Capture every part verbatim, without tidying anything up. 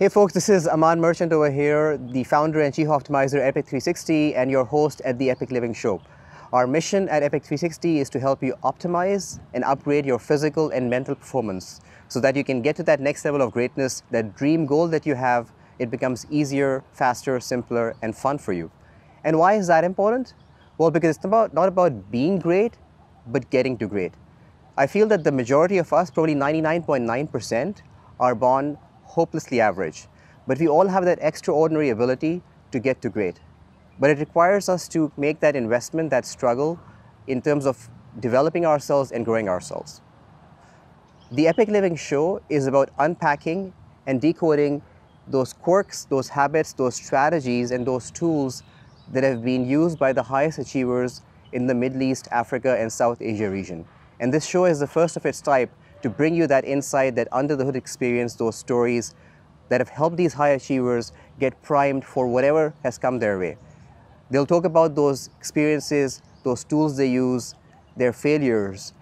Hey folks, this is Aman Merchant over here, the founder and chief optimizer at Epiq three sixty and your host at the Epiq Living Show. Our mission at Epiq three sixty is to help you optimize and upgrade your physical and mental performance so that you can get to that next level of greatness, that dream goal that you have. It becomes easier, faster, simpler, and fun for you. And why is that important? Well, because it's about, not about being great, but getting to great. I feel that the majority of us, probably ninety-nine point nine percent, are born hopelessly average, but we all have that extraordinary ability to get to great. But it requires us to make that investment, that struggle, in terms of developing ourselves and growing ourselves. The Epiq Living Show is about unpacking and decoding those quirks, those habits, those strategies, and those tools that have been used by the highest achievers in the Middle East, Africa, and South Asia region. And this show is the first of its type to bring you that insight, that under the hood experience, those stories that have helped these high achievers get primed for whatever has come their way. They'll talk about those experiences, those tools they use, their failures,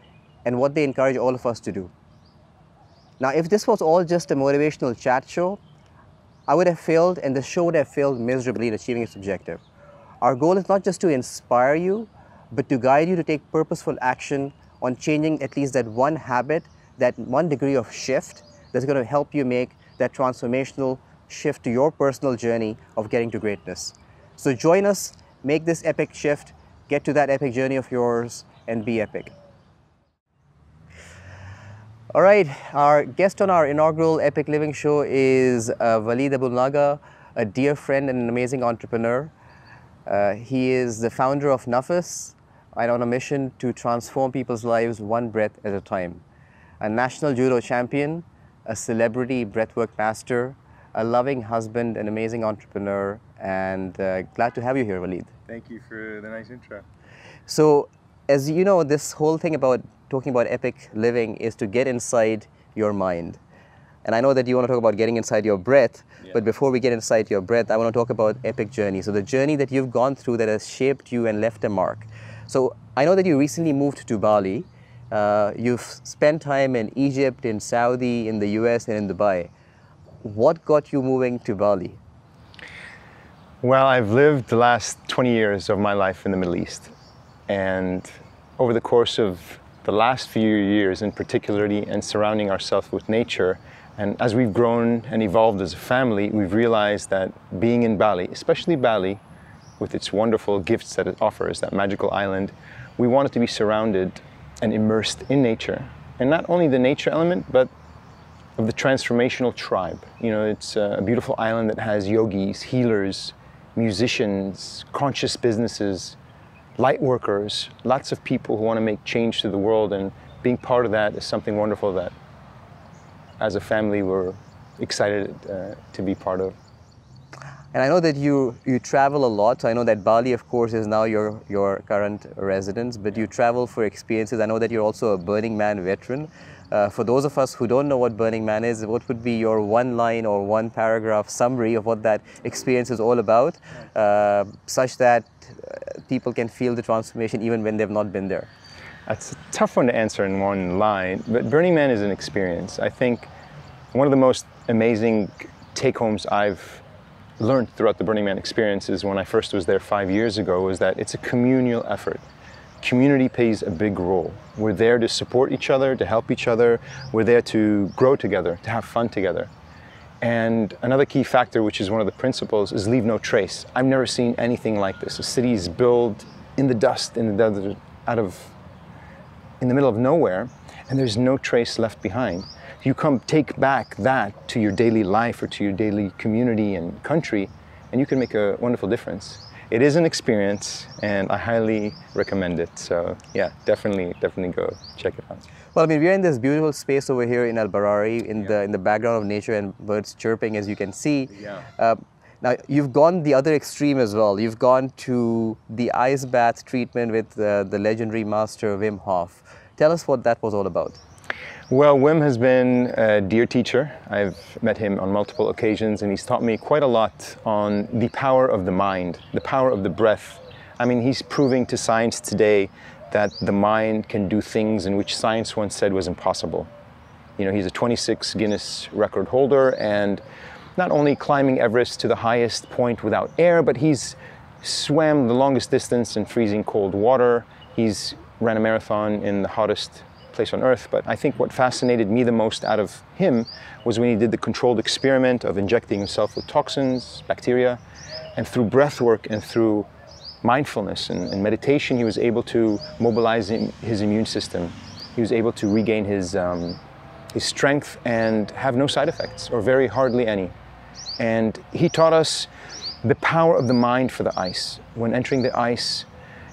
and what they encourage all of us to do. Now, if this was all just a motivational chat show, I would have failed, and the show would have failed miserably in achieving its objective. Our goal is not just to inspire you, but to guide you to take purposeful action on changing at least that one habit, that one degree of shift that's going to help you make that transformational shift to your personal journey of getting to greatness. So join us, make this epic shift, get to that epic journey of yours, and be epic. All right, our guest on our inaugural Epiq Living Show is uh, Walid Aboulnaga, a dear friend and an amazing entrepreneur. Uh, he is the founder of Nafas and on a mission to transform people's lives one breath at a time. A national judo champion, a celebrity breathwork master, a loving husband, an amazing entrepreneur, and uh, glad to have you here, Walid. Thank you for the nice intro. So, as you know, this whole thing about talking about epic living is to get inside your mind. And I know that you want to talk about getting inside your breath, yeah. But before we get inside your breath, I want to talk about epic journey. So the journey that you've gone through that has shaped you and left a mark. So I know that you recently moved to Bali. Uh, you've spent time in Egypt, in Saudi, in the U S, and in Dubai. What got you moving to Bali? Well, I've lived the last twenty years of my life in the Middle East. And over the course of the last few years, in particularly, and surrounding ourselves with nature, and as we've grown and evolved as a family, we've realized that being in Bali, especially Bali, with its wonderful gifts that it offers, that magical island, we wanted to be surrounded and immersed in nature, and not only the nature element, but of the transformational tribe. You know, it's a beautiful island that has yogis, healers, musicians, conscious businesses, light workers, lots of people who want to make change to the world, and being part of that is something wonderful that, as a family, we're excited uh, to be part of. And I know that you, you travel a lot, so I know that Bali, of course, is now your, your current residence, but you travel for experiences. I know that you're also a Burning Man veteran. Uh, for those of us who don't know what Burning Man is, what would be your one line or one paragraph summary of what that experience is all about, uh, such that uh, people can feel the transformation even when they've not been there? That's a tough one to answer in one line, but Burning Man is an experience. I think one of the most amazing take-homes I've learned throughout the Burning Man experiences when I first was there five years ago was that it's a communal effort. Community plays a big role. We're there to support each other, to help each other. We're there to grow together, to have fun together. And another key factor, which is one of the principles, is leave no trace. I've never seen anything like this. A city is built in the dust, in the desert, out of, in the middle of nowhere, and there's no trace left behind. You come take back that to your daily life or to your daily community and country, and you can make a wonderful difference. It is an experience, and I highly recommend it. So yeah, definitely, definitely go check it out. Well, I mean, we're in this beautiful space over here in Al Barari, in yeah. the in the background of nature and birds chirping, as you can see. Yeah. Uh, now, you've gone the other extreme as well. You've gone to the ice bath treatment with uh, the legendary master Wim Hof. Tell us what that was all about. Well, Wim has been a dear teacher. I've met him on multiple occasions, and he's taught me quite a lot on the power of the mind, the power of the breath. I mean, he's proving to science today that the mind can do things in which science once said was impossible. You know, he's a twenty-six Guinness record holder, and not only climbing Everest to the highest point without air, but he's swam the longest distance in freezing cold water. He's ran a marathon in the hottest place on earth. But I think what fascinated me the most out of him was when he did the controlled experiment of injecting himself with toxins, bacteria, and through breath work and through mindfulness and, and meditation, he was able to mobilize his immune system. He was able to regain his, um, his strength and have no side effects, or very hardly any. And he taught us the power of the mind for the ice. When entering the ice,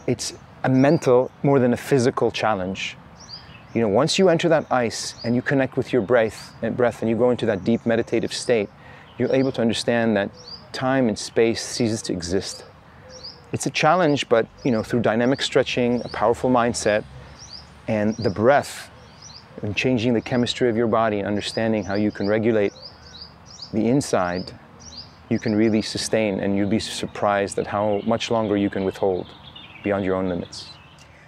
it's a mental more than a physical challenge. You know, once you enter that ice and you connect with your breath and breath and you go into that deep meditative state, you're able to understand that time and space ceases to exist. It's a challenge, but you know, through dynamic stretching, a powerful mindset, and the breath, and changing the chemistry of your body and understanding how you can regulate the inside, you can really sustain, and you'll be surprised at how much longer you can withhold beyond your own limits.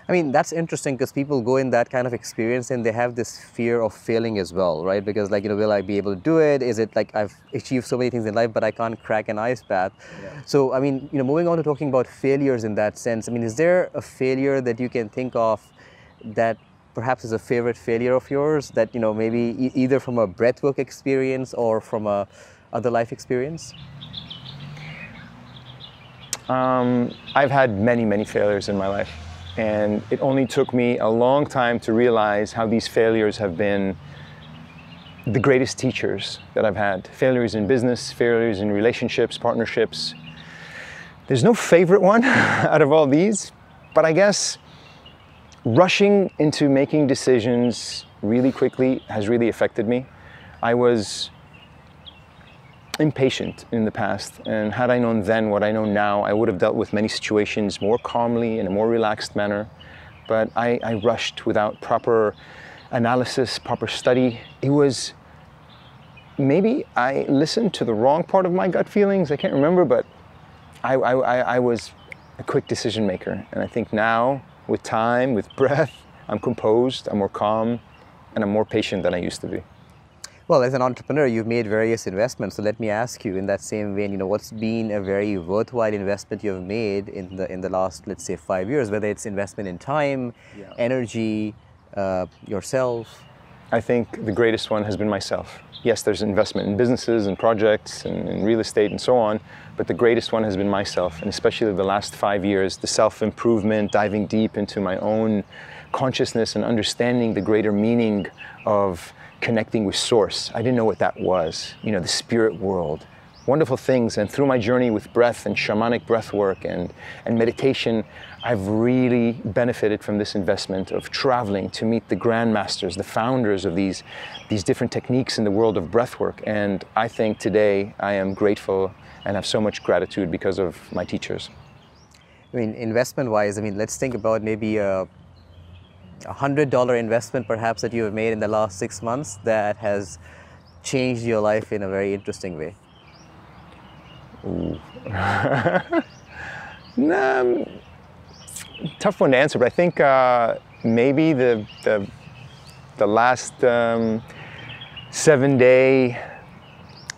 I mean, that's interesting, because people go in that kind of experience and they have this fear of failing as well, right? Because like, you know, will I be able to do it? Is it like I've achieved so many things in life, but I can't crack an ice bath? Yeah. So, I mean, you know, moving on to talking about failures in that sense, I mean, is there a failure that you can think of that perhaps is a favorite failure of yours that, you know, maybe e either from a breathwork experience or from a other life experience? Um, I've had many, many failures in my life. And it only took me a long time to realize how these failures have been the greatest teachers that I've had. Failures in business, failures in relationships, partnerships. There's no favorite one out of all these, but I guess rushing into making decisions really quickly has really affected me. I was impatient in the past, and had I known then what I know now, I would have dealt with many situations more calmly, in a more relaxed manner. But I, I rushed without proper analysis, proper study. It was, maybe I listened to the wrong part of my gut feelings, I can't remember, but I, I, I was a quick decision maker. And I think now, with time, with breath, I'm composed, I'm more calm, and I'm more patient than I used to be. Well, as an entrepreneur, you've made various investments. So let me ask you, in that same vein, you know, what's been a very worthwhile investment you've made in the in the last, let's say, five years? Whether it's investment in time, yeah. energy, uh, yourself. I think the greatest one has been myself. Yes, there's investment in businesses and projects and in real estate and so on, but the greatest one has been myself, and especially the last five years, the self-improvement, diving deep into my own consciousness and understanding the greater meaning of connecting with source. I didn't know what that was, you know, the spirit world. Wonderful things, and through my journey with breath and shamanic breath work and, and meditation, I've really benefited from this investment of traveling to meet the grandmasters, the founders of these, these different techniques in the world of breath work. And I think today I am grateful and have so much gratitude because of my teachers. I mean, investment-wise, I mean, let's think about maybe uh... a hundred dollar investment perhaps that you have made in the last six months that has changed your life in a very interesting way. Ooh. Nah, tough one to answer, but I think uh, maybe the, the, the last um, seven day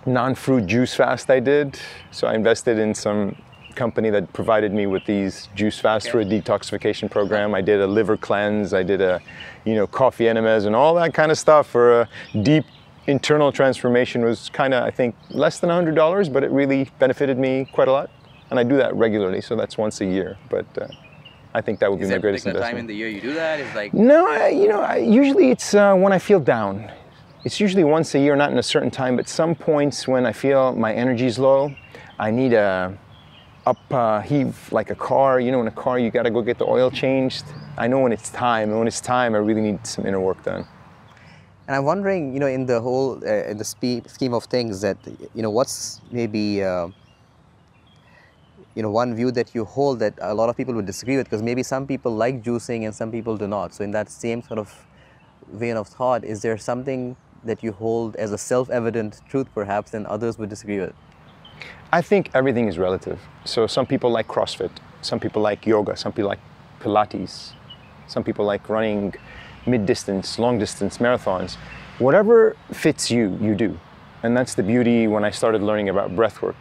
non-fruit juice fast I did. So I invested in some company that provided me with these juice fasts okay. for a detoxification program. I did a liver cleanse, I did a, you know, coffee enemas and all that kind of stuff for a deep internal transformation. Was kind of, I think, less than a hundred dollars, but it really benefited me quite a lot. And I do that regularly, so that's once a year. But uh, I think that would be my greatest investment. Is there a time in the year you do that? It's like... No, I, you know, I, usually it's uh, when I feel down. It's usually once a year, not in a certain time, but some points when I feel my energy's low, I need a... up uh, heave like a car. You know, in a car you gotta go get the oil changed. I know when it's time, and when it's time I really need some inner work done. And I'm wondering, you know, in the whole uh, in the spe scheme of things, that, you know, what's maybe uh, you know, one view that you hold that a lot of people would disagree with, because maybe some people like juicing and some people do not. So in that same sort of vein of thought, is there something that you hold as a self-evident truth perhaps and others would disagree with? I think everything is relative. So some people like CrossFit, some people like yoga, some people like Pilates, some people like running mid-distance, long-distance marathons. Whatever fits you, you do. And that's the beauty when I started learning about breathwork.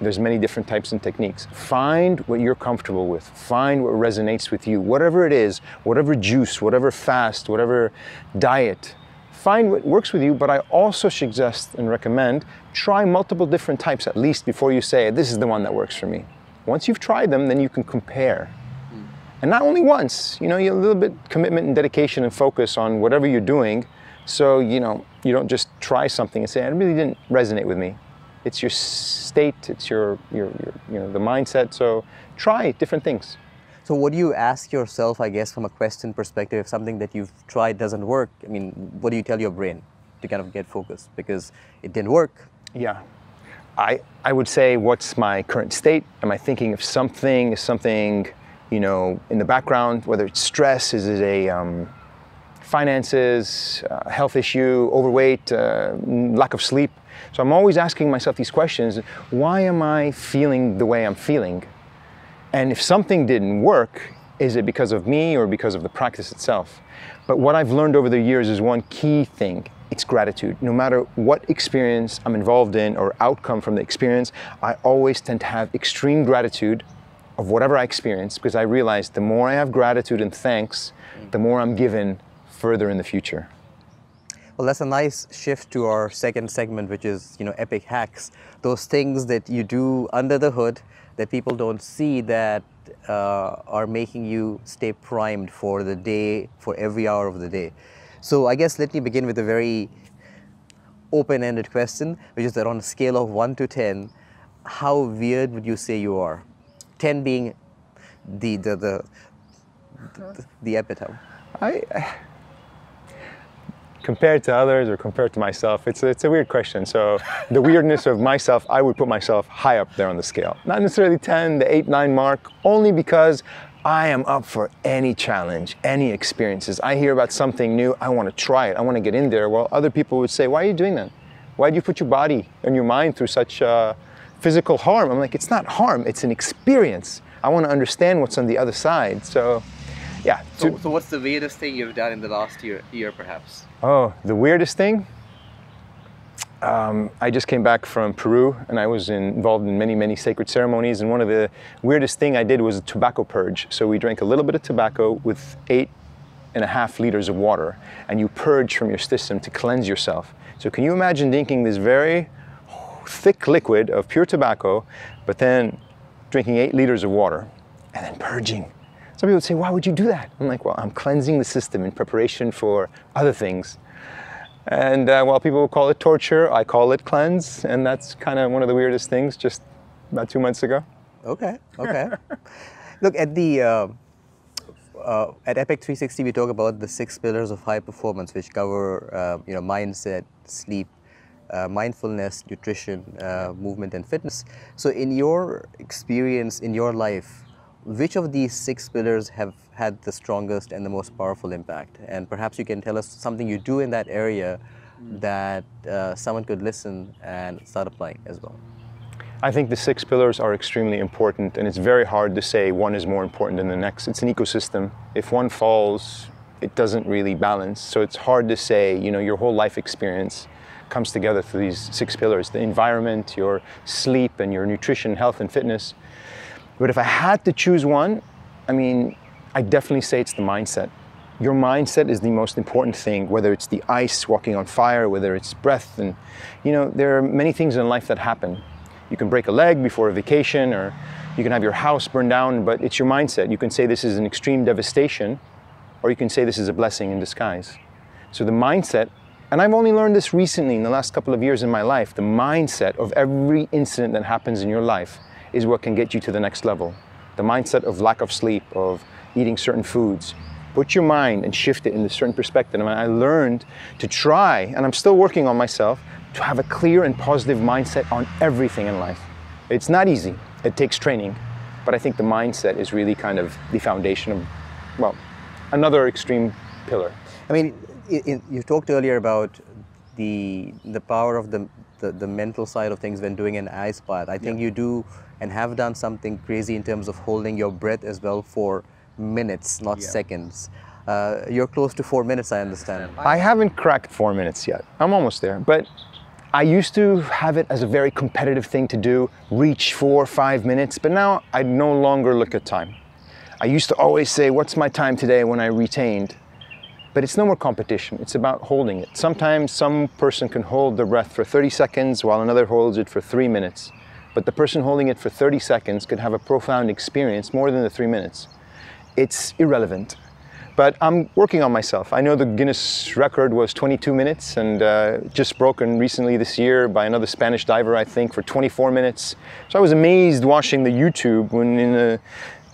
There's many different types and techniques. Find what you're comfortable with. Find what resonates with you. Whatever it is, whatever juice, whatever fast, whatever diet, find what works with you. But I also suggest and recommend try multiple different types at least before you say, this is the one that works for me. Once you've tried them, then you can compare. Mm. And not only once, you know, you have a little bit commitment and dedication and focus on whatever you're doing. So, you know, you don't just try something and say, it really didn't resonate with me. It's your state, it's your, your, your, you know, the mindset. So try different things. So what do you ask yourself, I guess, from a question perspective, if something that you've tried doesn't work? I mean, what do you tell your brain to kind of get focused? Because it didn't work. Yeah. I, I would say, what's my current state? Am I thinking of something? Is something, you know, in the background, whether it's stress, is it a um, finances, uh, health issue, overweight, uh, lack of sleep? So I'm always asking myself these questions. Why am I feeling the way I'm feeling? And if something didn't work, is it because of me or because of the practice itself? But what I've learned over the years is one key thing. It's gratitude. No matter what experience I'm involved in or outcome from the experience, I always tend to have extreme gratitude of whatever I experience, because I realize the more I have gratitude and thanks, the more I'm given further in the future. Well, that's a nice shift to our second segment, which is, you know, epic hacks. Those things that you do under the hood that people don't see that uh, are making you stay primed for the day, for every hour of the day. So I guess let me begin with a very open-ended question, which is that on a scale of one to ten, how weird would you say you are? ten being the, the, the, the, the epitome. I, I, compared to others or compared to myself, it's a, it's a weird question. So the weirdness of myself, I would put myself high up there on the scale. Not necessarily ten, the eight, nine mark, only because I am up for any challenge, any experiences. I hear about something new, I want to try it, I want to get in there. Well, other people would say, why are you doing that? Why do you put your body and your mind through such uh, physical harm? I'm like, it's not harm, it's an experience. I want to understand what's on the other side. So, yeah. So, to, so what's the weirdest thing you've done in the last year, year perhaps? Oh, the weirdest thing? Um, I just came back from Peru, and I was involved in many, many sacred ceremonies. And one of the weirdest thing I did was a tobacco purge. So we drank a little bit of tobacco with eight and a half liters of water, and you purge from your system to cleanse yourself. So can you imagine drinking this very thick liquid of pure tobacco, but then drinking eight liters of water and then purging? Some people would say, why would you do that? I'm like, well, I'm cleansing the system in preparation for other things. And uh, while people call it torture, I call it cleanse, and that's kind of one of the weirdest things, just about two months ago. Okay, okay. Look, at the uh, uh, at Epiq three sixty, we talk about the six pillars of high performance, which cover uh, you know, mindset, sleep, uh, mindfulness, nutrition, uh, movement, and fitness. So, in your experience, in your life, which of these six pillars have had the strongest and the most powerful impact? And perhaps you can tell us something you do in that area that uh, someone could listen and start applying as well. I think the six pillars are extremely important, and it's very hard to say one is more important than the next. It's an ecosystem. If one falls, it doesn't really balance. So it's hard to say, you know, your whole life experience comes together through these six pillars: the environment, your sleep, and your nutrition, health, and fitness. But if I had to choose one, I mean, I definitely say it's the mindset. Your mindset is the most important thing, whether it's the ice walking on fire, whether it's breath. And, you know, there are many things in life that happen. You can break a leg before a vacation, or you can have your house burned down, but it's your mindset. You can say this is an extreme devastation, or you can say this is a blessing in disguise. So the mindset, and I've only learned this recently in the last couple of years in my life, the mindset of every incident that happens in your life is what can get you to the next level. The mindset of lack of sleep, of eating certain foods. Put your mind and shift it in a certain perspective. And I learned to try, and I'm still working on myself, to have a clear and positive mindset on everything in life. It's not easy, it takes training, but I think the mindset is really kind of the foundation of, well, another extreme pillar. I mean, it, it, you talked earlier about the, the power of the, the, the mental side of things when doing an ice bath. I think yeah. you do and have done something crazy in terms of holding your breath as well for minutes, not yeah. seconds. Uh, you're close to four minutes, I understand. I haven't cracked four minutes yet. I'm almost there, but I used to have it as a very competitive thing to do, reach for five minutes, but now I no longer look at time. I used to always say, what's my time today when I retained? But it's no more competition, it's about holding it. Sometimes some person can hold their breath for thirty seconds while another holds it for three minutes. But the person holding it for thirty seconds could have a profound experience more than the three minutes. It's irrelevant. But I'm working on myself. I know the Guinness record was twenty-two minutes and uh, just broken recently this year by another Spanish diver, I think, for twenty-four minutes. So I was amazed watching the YouTube when in a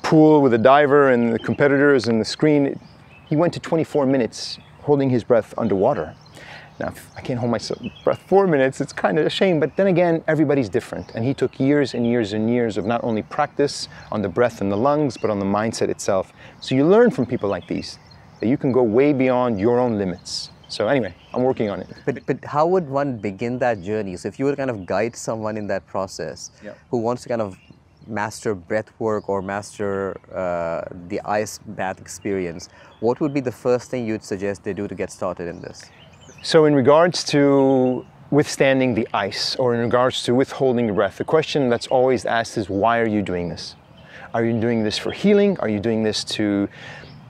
pool with a diver and the competitors and the screen. He went to twenty-four minutes holding his breath underwater. Now, if I can't hold my breath four minutes, it's kind of a shame, but then again, everybody's different. And he took years and years and years of not only practice on the breath and the lungs, but on the mindset itself. So you learn from people like these, that you can go way beyond your own limits. So anyway, I'm working on it. But, but how would one begin that journey? So if you were to kind of guide someone in that process, yeah, who wants to kind of master breath work or master uh, the ice bath experience, what would be the first thing you'd suggest they do to get started in this? So in regards to withstanding the ice, or in regards to withholding your breath, the question that's always asked is, why are you doing this? Are you doing this for healing? Are you doing this to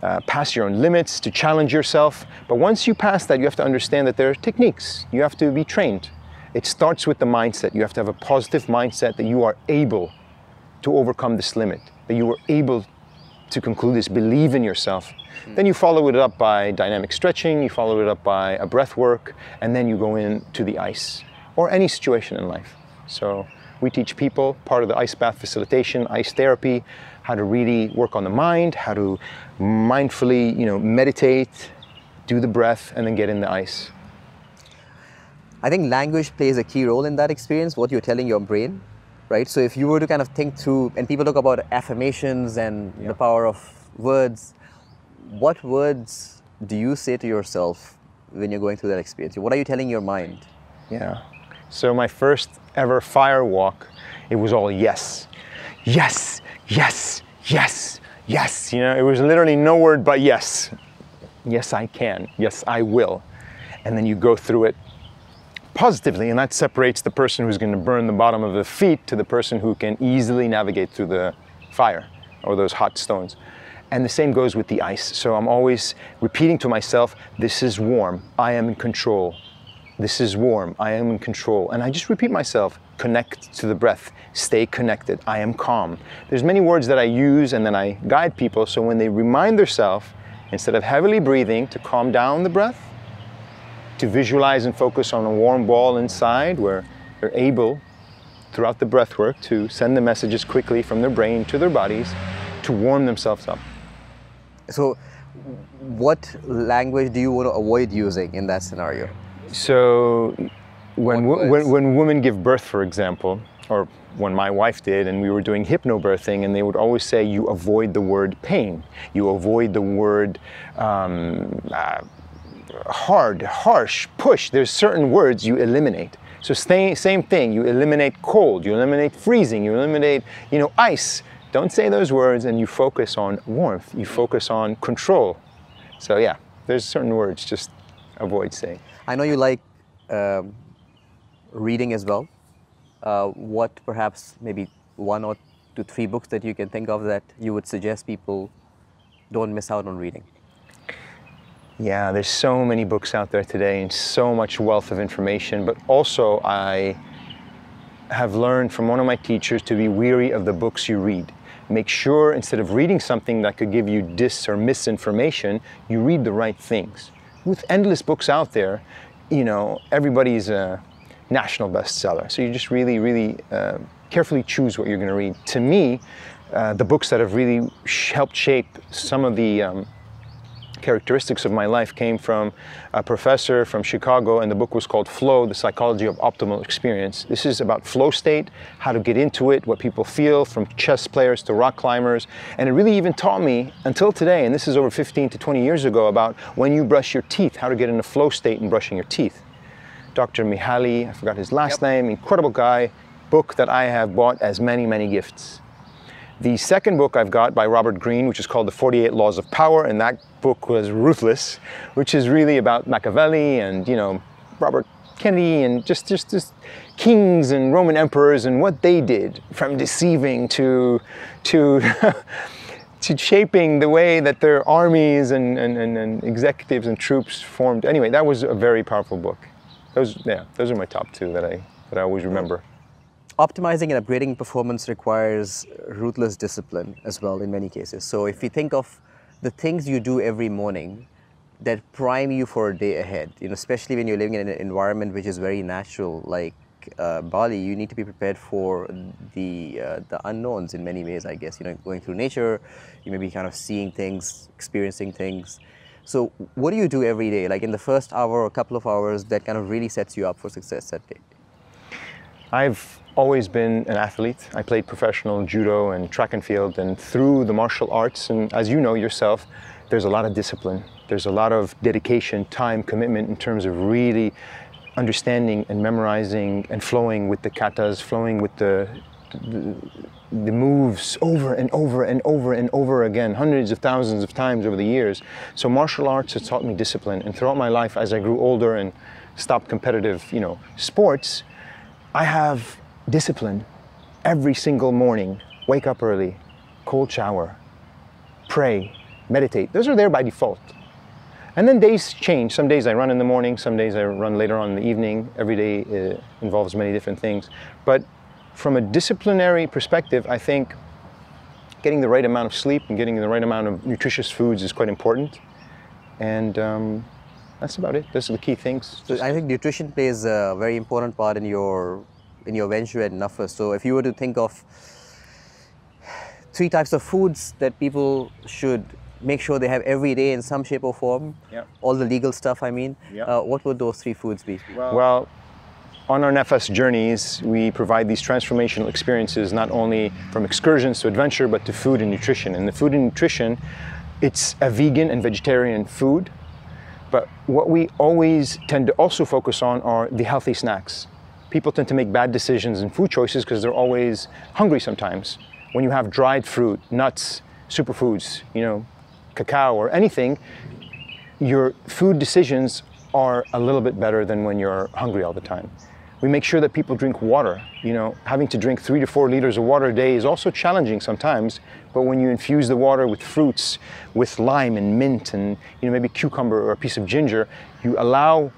uh, pass your own limits, to challenge yourself? But once you pass that, you have to understand that there are techniques. You have to be trained. It starts with the mindset. You have to have a positive mindset that you are able to overcome this limit, that you were able to conclude this, believe in yourself. Mm. Then you follow it up by dynamic stretching, you follow it up by a breath work, and then you go into the ice, or any situation in life. So we teach people, part of the ice bath facilitation, ice therapy, how to really work on the mind, how to mindfully, you know, meditate, do the breath, and then get in the ice. I think language plays a key role in that experience, what you're telling your brain. Right? So if you were to kind of think through, and people talk about affirmations and yeah, the power of words, what words do you say to yourself when you're going through that experience? What are you telling your mind? Yeah. So my first ever fire walk, it was all yes. Yes, yes, yes, yes. You know, it was literally no word but yes. Yes, I can. Yes, I will. And then you go through it positively, and that separates the person who's going to burn the bottom of the feet to the person who can easily navigate through the fire or those hot stones. And the same goes with the ice. So I'm always repeating to myself, this is warm, I am in control. This is warm, I am in control. And I just repeat myself, connect to the breath, stay connected, I am calm. There's many words that I use and then I guide people, so when they remind themselves, instead of heavily breathing, to calm down the breath, to visualize and focus on a warm ball inside, where they're able, throughout the breath work, to send the messages quickly from their brain to their bodies to warm themselves up. So what language do you want to avoid using in that scenario? So when, when, when women give birth, for example, or when my wife did and we were doing hypnobirthing, and they would always say, you avoid the word pain, you avoid the word um, uh, hard, harsh, push. There's certain words you eliminate. So stay, same thing, you eliminate cold, you eliminate freezing, you eliminate, you know, ice. Don't say those words, and you focus on warmth, you focus on control. So yeah, there's certain words just avoid saying. I know you like um, reading as well. Uh, what perhaps maybe one or two, three books that you can think of that you would suggest people don't miss out on reading? Yeah, there's so many books out there today and so much wealth of information, but also I have learned from one of my teachers to be wary of the books you read. Make sure instead of reading something that could give you dis or misinformation, you read the right things. With endless books out there, you know, everybody's a national bestseller. So you just really, really uh, carefully choose what you're going to read. To me, uh, the books that have really sh helped shape some of the um, characteristics of my life came from a professor from Chicago, and the book was called Flow, The Psychology of Optimal Experience. This is about flow state, how to get into it, what people feel, from chess players to rock climbers. And it really even taught me, until today, and this is over fifteen to twenty years ago, about when you brush your teeth, how to get in a flow state in brushing your teeth. Doctor Mihaly, I forgot his last yep. name, incredible guy, book that I have bought as many, many gifts. The second book I've got by Robert Greene, which is called The forty-eight Laws of Power, and that book was ruthless, which is really about Machiavelli and, you know, Robert Kennedy and just, just, just kings and Roman emperors and what they did, from deceiving to, to, to shaping the way that their armies and, and, and, and executives and troops formed. Anyway, that was a very powerful book. Those, yeah, those are my top two that I, that I always remember. Optimizing and upgrading performance requires ruthless discipline as well in many cases. So if you think of the things you do every morning that prime you for a day ahead, you know, especially when you're living in an environment which is very natural, like uh, Bali, you need to be prepared for the, uh, the unknowns in many ways, I guess. You know, going through nature, you may be kind of seeing things, experiencing things. So what do you do every day, like in the first hour or a couple of hours, that kind of really sets you up for success that day? I've always been an athlete. I played professional judo and track and field, and through the martial arts, and as you know yourself, there's a lot of discipline. There's a lot of dedication, time, commitment in terms of really understanding and memorizing and flowing with the katas, flowing with the, the, the moves over and over and over and over again, hundreds of thousands of times over the years. So martial arts has taught me discipline. And throughout my life, as I grew older and stopped competitive, you know, sports, I have discipline every single morning. Wake up early, cold shower, pray, meditate. Those are there by default. And then days change. Some days I run in the morning, some days I run later on in the evening. Every day uh, involves many different things. But from a disciplinary perspective, I think getting the right amount of sleep and getting the right amount of nutritious foods is quite important. And um, that's about it. Those are the key things. So I think nutrition plays a very important part in your in your venture at Nafas. So if you were to think of three types of foods that people should make sure they have every day in some shape or form, yep. all the legal stuff, I mean, yep. uh, what would those three foods be? Well, well on our Nafas journeys, we provide these transformational experiences, not only from excursions to adventure, but to food and nutrition. And the food and nutrition, it's a vegan and vegetarian food. But what we always tend to also focus on are the healthy snacks. People tend to make bad decisions in food choices because they're always hungry sometimes. When you have dried fruit, nuts, superfoods, you know, cacao or anything, your food decisions are a little bit better than when you're hungry all the time. We make sure that people drink water. You know, having to drink three to four liters of water a day is also challenging sometimes, but when you infuse the water with fruits, with lime and mint and, you know, maybe cucumber or a piece of ginger, you allow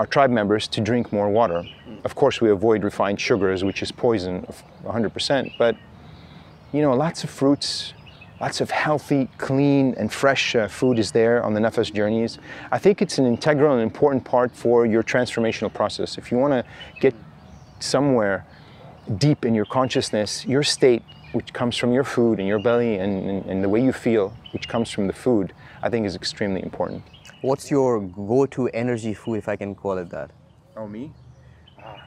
our tribe members to drink more water. Of course, we avoid refined sugars, which is poison one hundred percent, but, you know, lots of fruits, lots of healthy, clean, and fresh uh, food is there on the Nafas journeys. I think it's an integral and important part for your transformational process. If you want to get somewhere deep in your consciousness, your state, which comes from your food and your belly and, and, and the way you feel, which comes from the food, I think is extremely important. What's your go-to energy food, if I can call it that? Oh, me?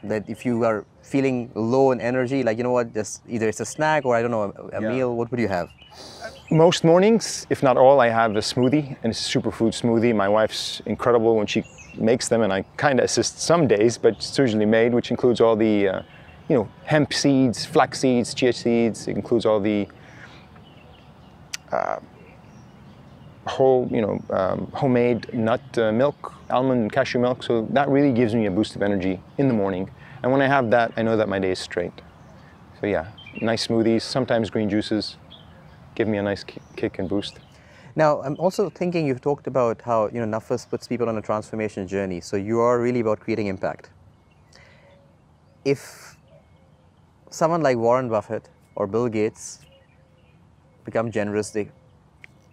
That if you are feeling low in energy, like, you know what, just either it's a snack or I don't know, a, a yeah. meal, what would you have? Most mornings, if not all, I have a smoothie, and it's a superfood smoothie. My wife's incredible when she makes them, and I kind of assist some days, but it's usually made, which includes all the, uh, you know, hemp seeds, flax seeds, chia seeds. It includes all the uh, whole, you know, um, homemade nut uh, milk, almond and cashew milk. So that really gives me a boost of energy in the morning. And when I have that, I know that my day is straight. So yeah, nice smoothies, sometimes green juices, give me a nice kick and boost. Now, I'm also thinking you've talked about how, you know, Nafas puts people on a transformation journey. So you are really about creating impact. If someone like Warren Buffett or Bill Gates become generous, they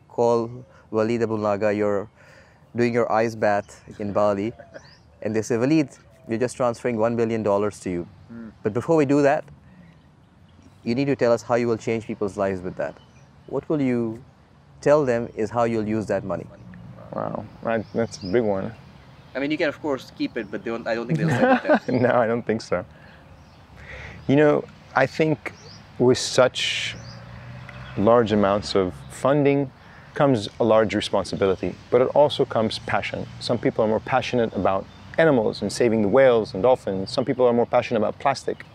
call Walid Aboulnaga, you're doing your ice bath in Bali, and they say, Walid, you're just transferring one billion dollars to you. Mm. But before we do that, you need to tell us how you will change people's lives with that. What will you tell them is how you'll use that money? Wow, right, that's a big one. I mean, you can, of course, keep it, but they don't, I don't think they'll say that. No, I don't think so. You know, I think with such large amounts of funding comes a large responsibility, but it also comes passion. Some people are more passionate about animals and saving the whales and dolphins. Some people are more passionate about plastic.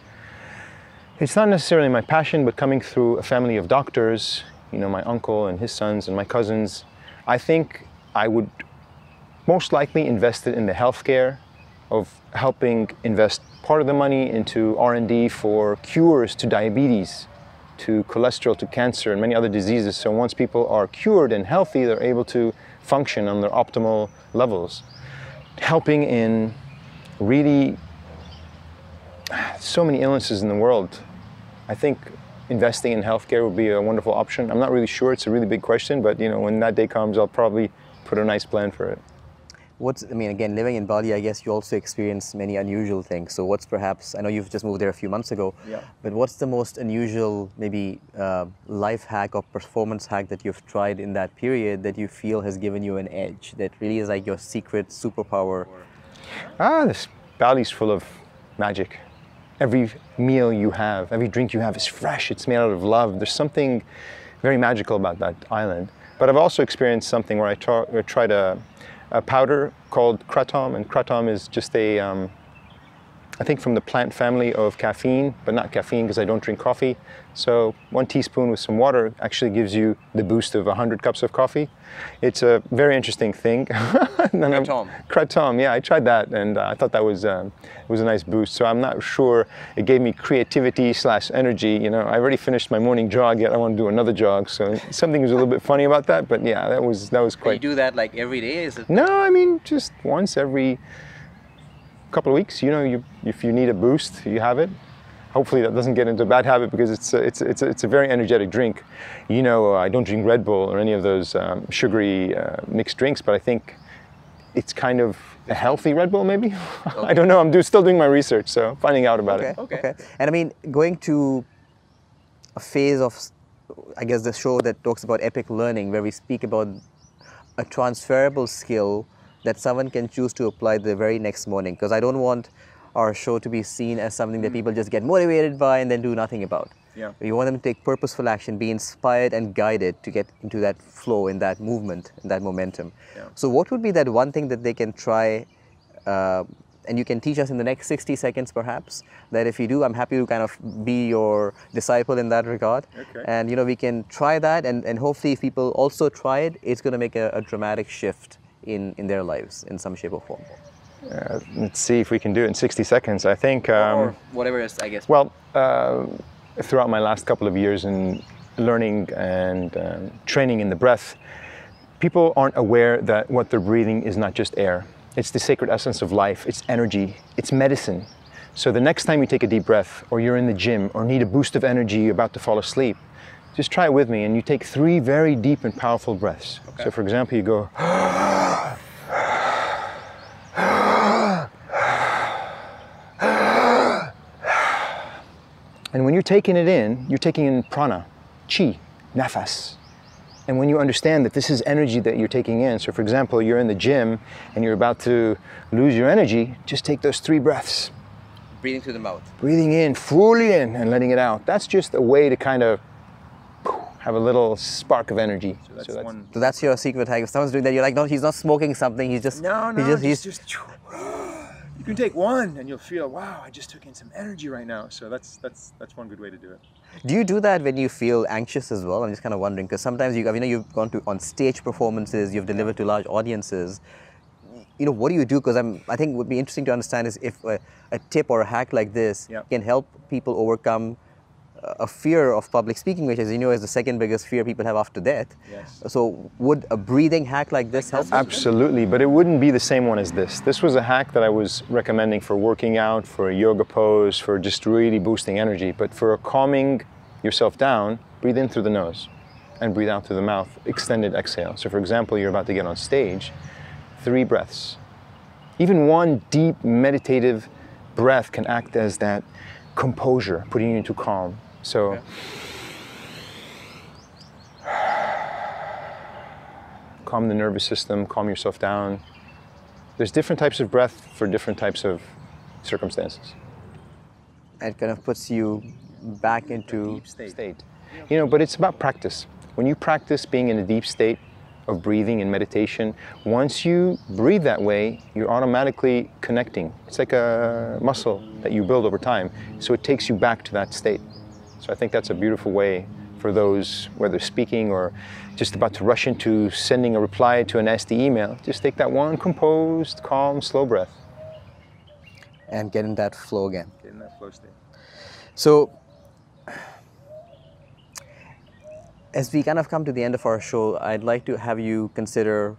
It's not necessarily my passion, but coming through a family of doctors, you know, my uncle and his sons and my cousins, I think I would most likely invest it in the healthcare of helping invest part of the money into R and D for cures to diabetes, to cholesterol, to cancer, and many other diseases. So once people are cured and healthy, they're able to function on their optimal levels. Helping in really so many illnesses in the world. I think investing in healthcare would be a wonderful option. I'm not really sure, it's a really big question, but you know, when that day comes, I'll probably put a nice plan for it. What's, I mean, again, living in Bali, I guess you also experience many unusual things. So what's perhaps, I know you've just moved there a few months ago, yeah. but what's the most unusual, maybe uh, life hack or performance hack that you've tried in that period that you feel has given you an edge, that really is like your secret superpower? Ah, this Bali's full of magic. Every meal you have, every drink you have is fresh, it's made out of love. There's something very magical about that island. But I've also experienced something where I tra- or tried a, a powder called kratom, and kratom is just a, um, I think from the plant family of caffeine, but not caffeine because I don't drink coffee. So one teaspoon with some water actually gives you the boost of one hundred cups of coffee. It's a very interesting thing. Kratom. Kratom, yeah, I tried that and uh, I thought that was, um, was a nice boost. So I'm not sure, it gave me creativity slash energy. You know, I already finished my morning jog, yet I want to do another jog. So something was a little bit funny about that, but yeah, that was, that was quite... Do you do that like every day? Is it... No, I mean, just once every couple of weeks, you know, you, if you need a boost, you have it. Hopefully that doesn't get into a bad habit because it's a, it's, a, it's, a, it's a very energetic drink. You know, I don't drink Red Bull or any of those um, sugary uh, mixed drinks, but I think it's kind of a healthy Red Bull maybe. Okay. I don't know, I'm do, still doing my research, so finding out about okay. it. Okay. okay. And I mean, going to a phase of, I guess, the show that talks about epic learning, where we speak about a transferable skill that someone can choose to apply the very next morning, because I don't want our show to be seen as something that people just get motivated by and then do nothing about. Yeah. You want them to take purposeful action, be inspired and guided to get into that flow, in that movement, in that momentum. Yeah. So what would be that one thing that they can try, uh, and you can teach us in the next sixty seconds perhaps, that if you do, I'm happy to kind of be your disciple in that regard. Okay. And you know, we can try that, and, and hopefully if people also try it, it's going to make a, a dramatic shift in, in their lives in some shape or form. Uh, let's see if we can do it in sixty seconds. I think... Um, or whatever it is, I guess. Well, uh, throughout my last couple of years in learning and um, training in the breath, people aren't aware that what they're breathing is not just air. It's the sacred essence of life. It's energy. It's medicine. So the next time you take a deep breath, or you're in the gym, or need a boost of energy, you're about to fall asleep, just try it with me, and you take three very deep and powerful breaths. Okay. So for example, you go... And when you're taking it in, you're taking in prana, chi, nafas. And when you understand that this is energy that you're taking in, so for example, you're in the gym and you're about to lose your energy, just take those three breaths. Breathing through the mouth. Breathing in, fully in, and letting it out. That's just a way to kind of have a little spark of energy. So that's, so that's, one. So that's your secret hack. If someone's doing that, you're like, no, he's not smoking something, he's just... No, no, he's just, he's just, just... You can take one and you'll feel, wow, I just took in some energy right now. So that's that's that's one good way to do it. Do you do that when you feel anxious as well? I'm just kind of wondering, because sometimes you, you know, you've gone to on stage performances, you've delivered to large audiences. You know, what do you do? Because I'm, I think would be interesting to understand is if a, a tip or a hack like this yeah. can help people overcome a fear of public speaking, which as you know is the second biggest fear people have after death. Yes. So would a breathing hack like this help? Absolutely, but it wouldn't be the same one as this. This was a hack that I was recommending for working out, for a yoga pose, for just really boosting energy. But for calming yourself down, breathe in through the nose and breathe out through the mouth, extended exhale. So for example, you're about to get on stage, three breaths. Even one deep meditative breath can act as that composure, putting you into calm. So, okay. Calm the nervous system, calm yourself down. There's different types of breath for different types of circumstances. It kind of puts you back into a deep state. state. You know, but it's about practice. When you practice being in a deep state of breathing and meditation, once you breathe that way, you're automatically connecting. It's like a muscle that you build over time. So it takes you back to that state. So I think that's a beautiful way for those, whether speaking or just about to rush into sending a reply to a nasty email, just take that one composed, calm, slow breath. and get in that flow again. Get in that flow state. So, as we kind of come to the end of our show, I'd like to have you consider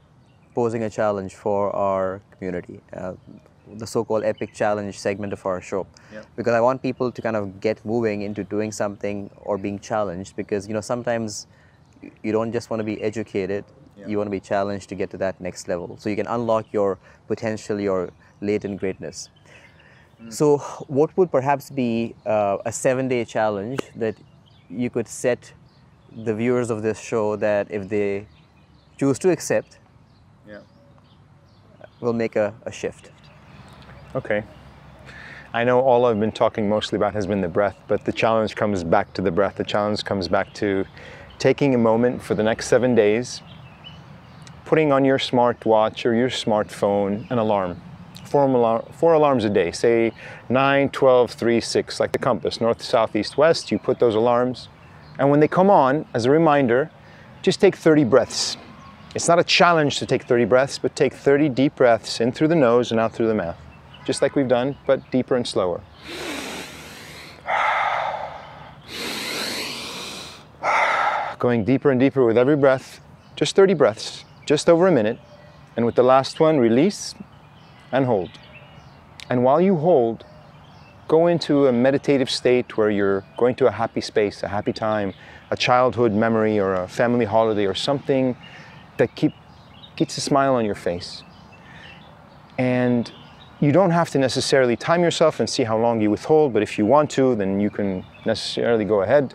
posing a challenge for our community, uh, the so-called Epiq Challenge segment of our show. Yep. Because I want people to kind of get moving into doing something or being challenged, because, you know, sometimes you don't just want to be educated, yep. you want to be challenged to get to that next level. So you can unlock your potential, your latent greatness. Mm. So what would perhaps be uh, a seven-day challenge that you could set the viewers of this show that if they choose to accept, yeah, we'll make a, a shift. Okay. I know all I've been talking mostly about has been the breath, but the challenge comes back to the breath. The challenge comes back to taking a moment for the next seven days, putting on your smartwatch or your smartphone an alarm. Four, alarm, four alarms a day, say nine, twelve, three, six, like the compass, north, south, east, west. You put those alarms, and when they come on, as a reminder, just take thirty breaths. It's not a challenge to take thirty breaths, but take thirty deep breaths in through the nose and out through the mouth, just like we've done, but deeper and slower. Going deeper and deeper with every breath, just thirty breaths, just over a minute. And with the last one, release and hold. And while you hold, go into a meditative state where you're going to a happy space, a happy time, a childhood memory or a family holiday or something that keep, keeps a smile on your face. And you don't have to necessarily time yourself and see how long you withhold, but if you want to, then you can necessarily go ahead.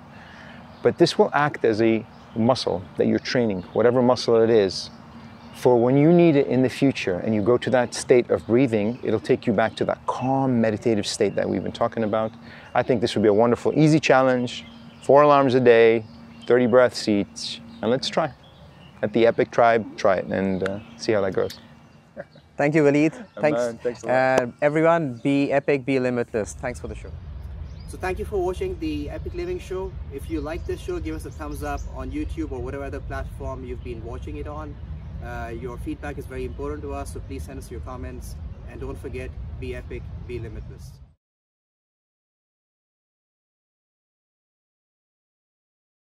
But this will act as a muscle that you're training, whatever muscle it is, for when you need it in the future and you go to that state of breathing, it'll take you back to that calm meditative state that we've been talking about. I think this would be a wonderful, easy challenge. Four alarms a day, thirty breaths each, and let's try. At the Epiq Tribe, try it and uh, see how that goes. Thank you, Walid. Thanks. Man, thanks a lot. Uh, everyone, be epic, be limitless. Thanks for the show. So thank you for watching the Epiq Living Show. If you like this show, give us a thumbs up on YouTube or whatever other platform you've been watching it on. Uh, your feedback is very important to us, so please send us your comments. And don't forget, be epic, be limitless.